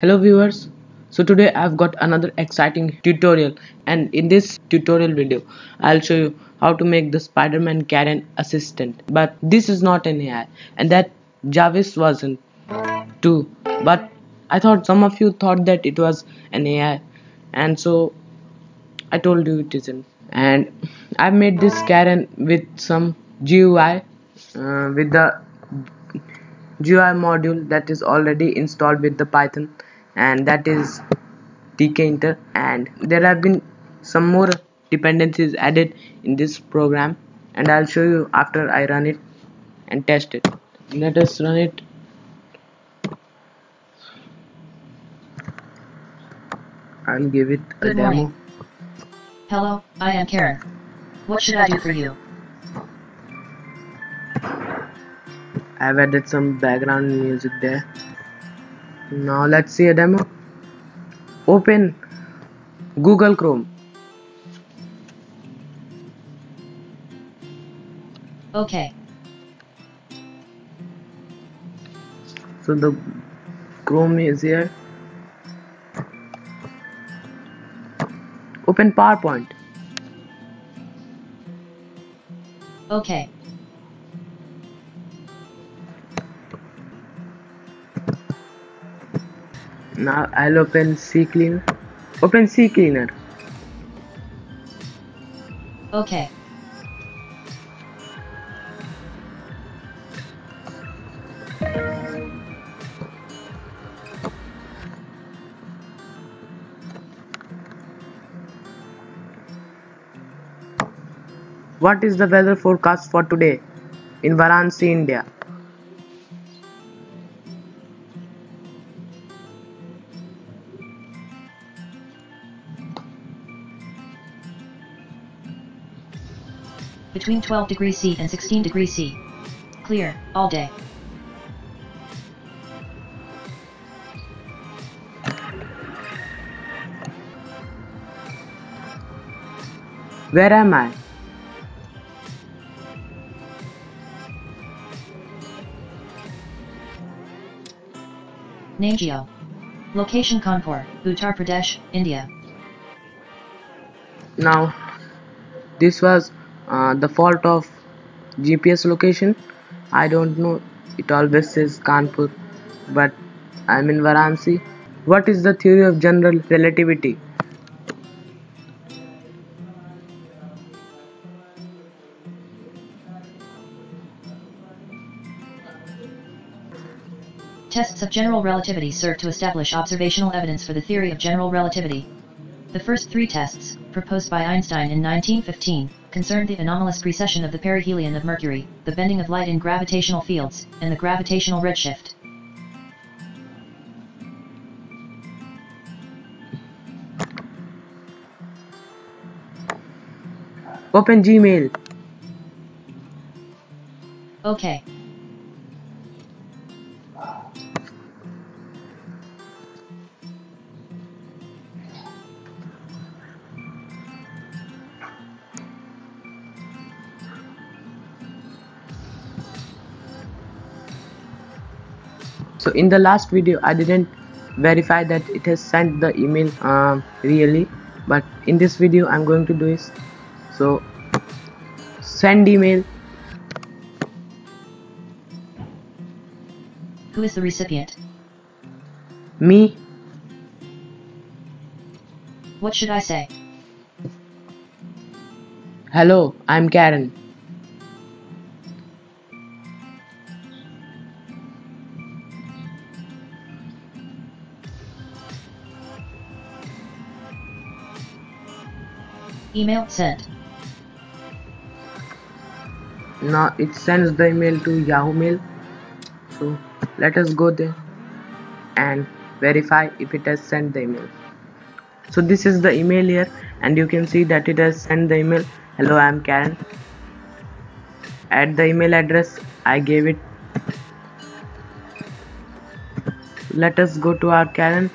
Hello viewers, so today I've got another exciting tutorial, and in this tutorial video I'll show you how to make the Spider-Man Karen assistant. But this is not an AI, and that Jarvis wasn't too, but I thought some of you thought that it was an AI, and so I told you it isn't. And I made this Karen with some GUI, with the GUI module that is already installed with the Python, and that is Tkinter, and there have been some more dependencies added in this program, and I'll show you after I run it and test it. Let us run it. I'll give it a demo. Good morning. Hello, I am Karen. What should I do for you? I've added some background music there. Now let's see a demo. Open Google Chrome. Okay. So the Chrome is here. Open PowerPoint. Okay. Now I'll open CCleaner. Open CCleaner. Okay. What is the weather forecast for today in Varanasi, India? Between 12 degrees C and 16 degrees C. Clear, all day. Where am I? Name Geo. Location Kanpur, Uttar Pradesh, India. Now, this was the fault of GPS location. I don't know, it always says Kanpur, but I'm in Varanasi. What is the theory of general relativity? Tests of general relativity serve to establish observational evidence for the theory of general relativity. The first three tests, proposed by Einstein in 1915, concerned the anomalous precession of the perihelion of Mercury, the bending of light in gravitational fields, and the gravitational redshift. Open Gmail. Okay. So in the last video I didn't verify that it has sent the email really, but in this video I'm going to do this. So send email. Who is the recipient? Me. What should I say? Hello, I'm Karen. Email sent. Now it sends the email to Yahoo Mail. So let us go there and verify if it has sent the email. So this is the email here, and you can see that it has sent the email. Hello, I am Karen. At the email address I gave it. Let us go to our Karen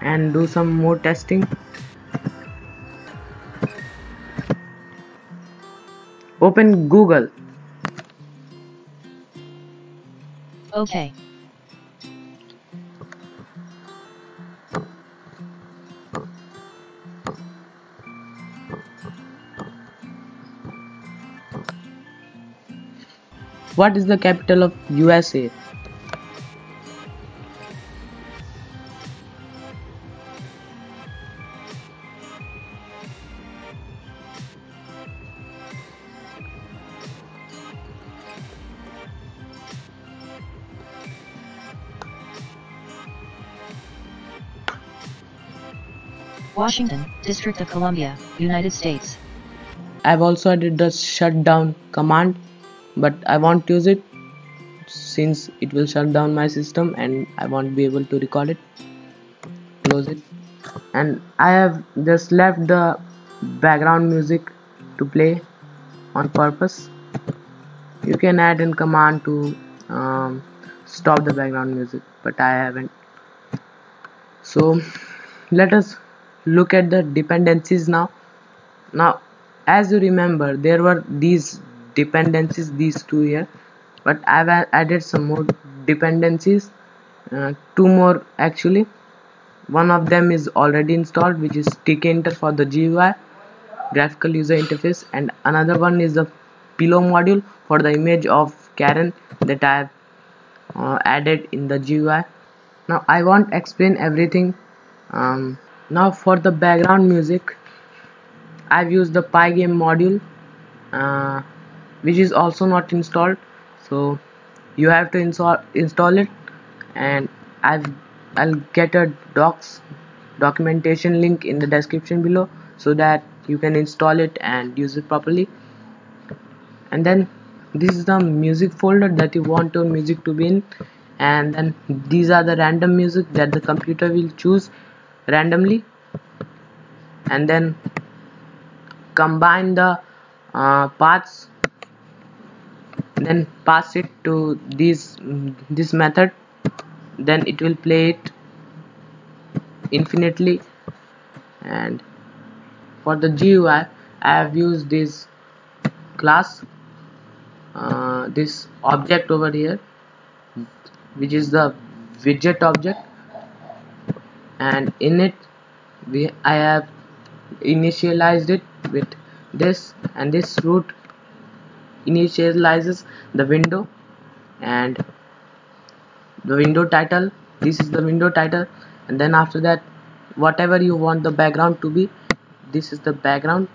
and do some more testing. Open Google. Okay. What is the capital of USA? Washington, District of Columbia, United States. I've also added the shutdown command, but I won't use it since it will shut down my system and I won't be able to record it. Close it. And I have just left the background music to play on purpose. You can add in command to stop the background music, but I haven't. So let us look at the dependencies now. As you remember, there were these dependencies, these two here, but I've added some more dependencies, two more actually. One of them is already installed, which is Tkinter for the GUI, graphical user interface, and another one is the pillow module for the image of Karen that I have added in the GUI. Now I won't explain everything. Now for the background music, I've used the Pygame module, which is also not installed, so you have to install it, and I'll get a documentation link in the description below so that you can install it and use it properly. And then this is the music folder that you want your music to be in, and then these are the random music that the computer will choose randomly, and then combine the paths, then pass it to this method, then it will play it infinitely. And for the GUI, I have used this class, this object over here, which is the widget object, and in it I have initialized it with this, and this route initializes the window and the window title. This is the window title, and then after that, whatever you want the background to be, this is the background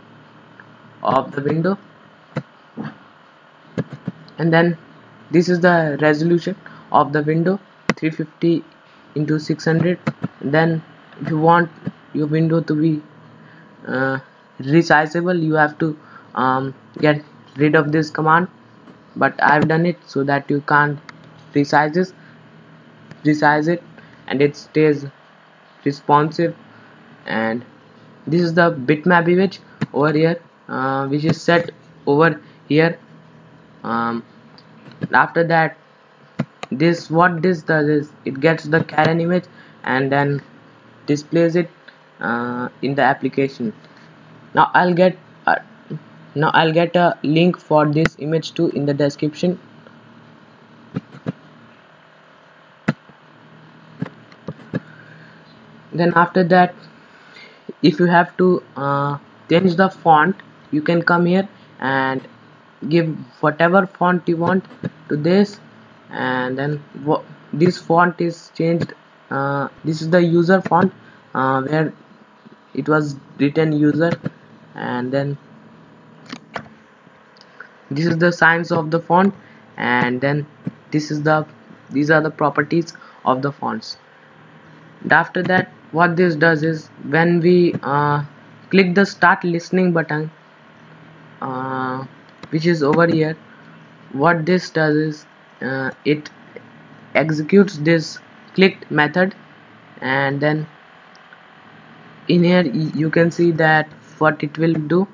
of the window. And then this is the resolution of the window, 350 into 600. Then if you want your window to be resizable, you have to get rid of this command, but I've done it so that you can't resize it and it stays responsive. And this is the bitmap image over here, which is set over here. After that, this what this does is it gets the Karen image and then displays it in the application. Now I'll get a link for this image too in the description. Then after that, if you have to change the font, you can come here and give whatever font you want to this, and then this font is changed. This is the user font where it was written user, and then this is the size of the font, and then these are the properties of the fonts. And after that, what this does is when we click the start listening button, which is over here, what this does is it executes this clicked method, and then in here you can see that what it will do.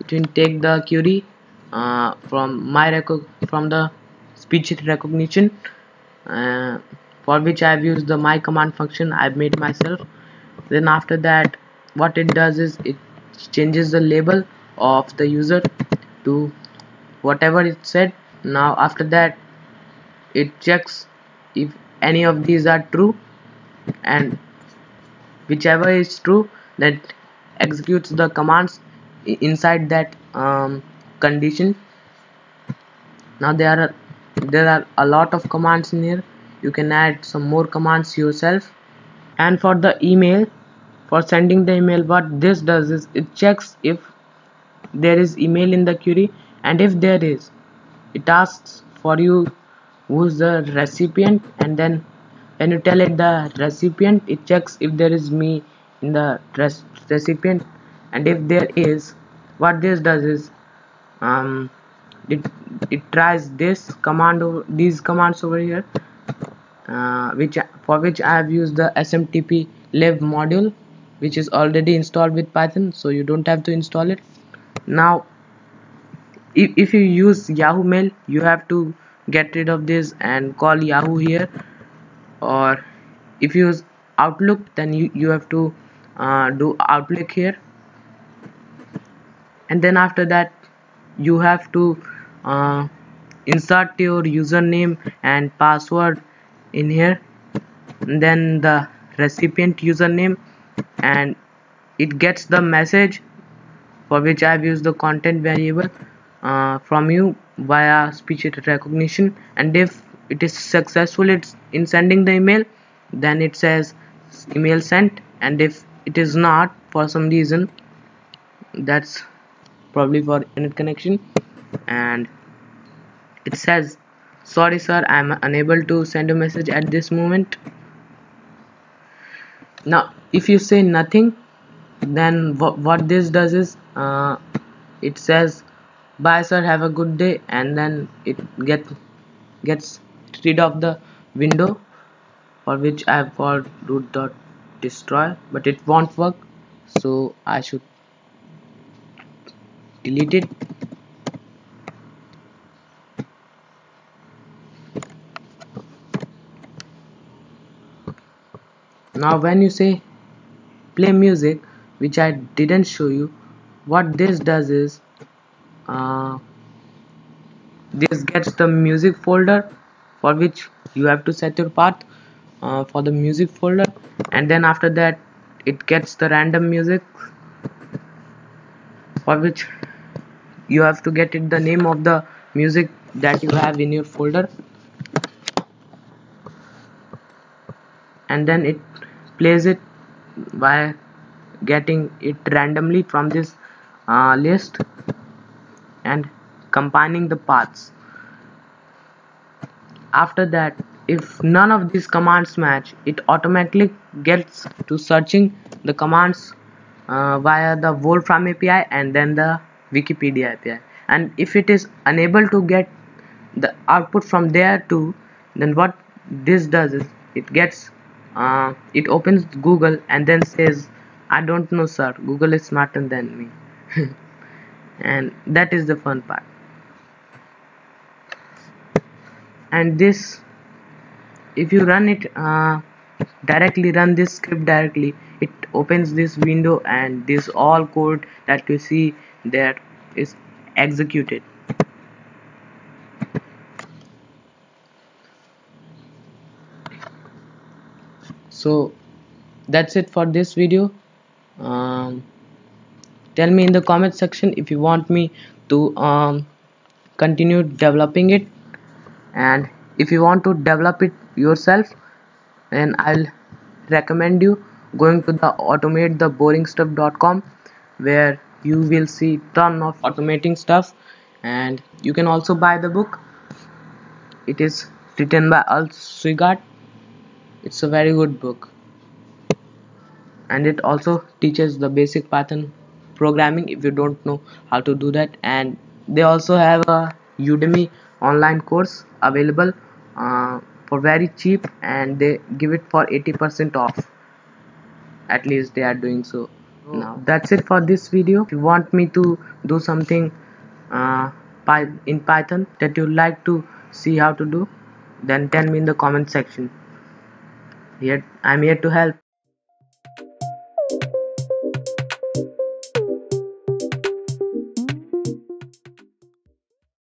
It will take the query from the speech recognition, for which I have used the my command function I've made myself. Then after that, what it does is it changes the label of the user to whatever it said. Now after that, it checks if any of these are true, and whichever is true, that executes the commands inside that condition. Now there are There are a lot of commands in here. You can add some more commands yourself. And for the email, for sending the email, what this does is it checks if there is email in the query, and if there is, it asks for you who's the recipient, and then when you tell it the recipient, it checks if there is me in the recipient, and if there is, what this does is it tries this command over these commands over here, for which I have used the SMTP lib module, which is already installed with Python, so you don't have to install it. Now if you use Yahoo Mail, you have to get rid of this and call Yahoo here, or if you use Outlook, then you have to do Outlook here, and then after that you have to insert your username and password in here, and then the recipient username, and it gets the message, for which I have used the content variable, from you via speech recognition. And if it is successful in sending the email, then it says email sent, and if it is not, for some reason, that's probably for internet connection, and it says sorry sir, I am unable to send a message at this moment. Now if you say nothing, then what this does is it says bye sir, have a good day, and then it gets rid of the window, for which I have called root.destroy, but it won't work, so I should delete it. Now when you say play music, which I didn't show you, what this does is this gets the music folder, for which you have to set your path for the music folder, and then after that it gets the random music, for which you have to get it the name of the music that you have in your folder, and then it plays it by getting it randomly from this list and combining the paths. After that, if none of these commands match, it automatically gets to searching the commands via the Wolfram API and then the Wikipedia API, and if it is unable to get the output from there too, then what this does is it gets it opens Google and then says I don't know sir, Google is smarter than me. And that is the fun part. And this, if you run it run this script directly, it opens this window, and this all code that you see there is executed. So that's it for this video. Tell me in the comment section if you want me to continue developing it, and if you want to develop it yourself, then I'll recommend you going to the automatetheboringstuff.com, where you will see ton of automating stuff, and you can also buy the book. It is written by Al Sweigart. It's a very good book, and it also teaches the basic Python programming if you don't know how to do that. And they also have a Udemy online course available for very cheap, and they give it for 80% off. At least they are doing so now. That's it for this video. If you want me to do something in Python that you like to see how to do, then tell me in the comment section. I'm here to help.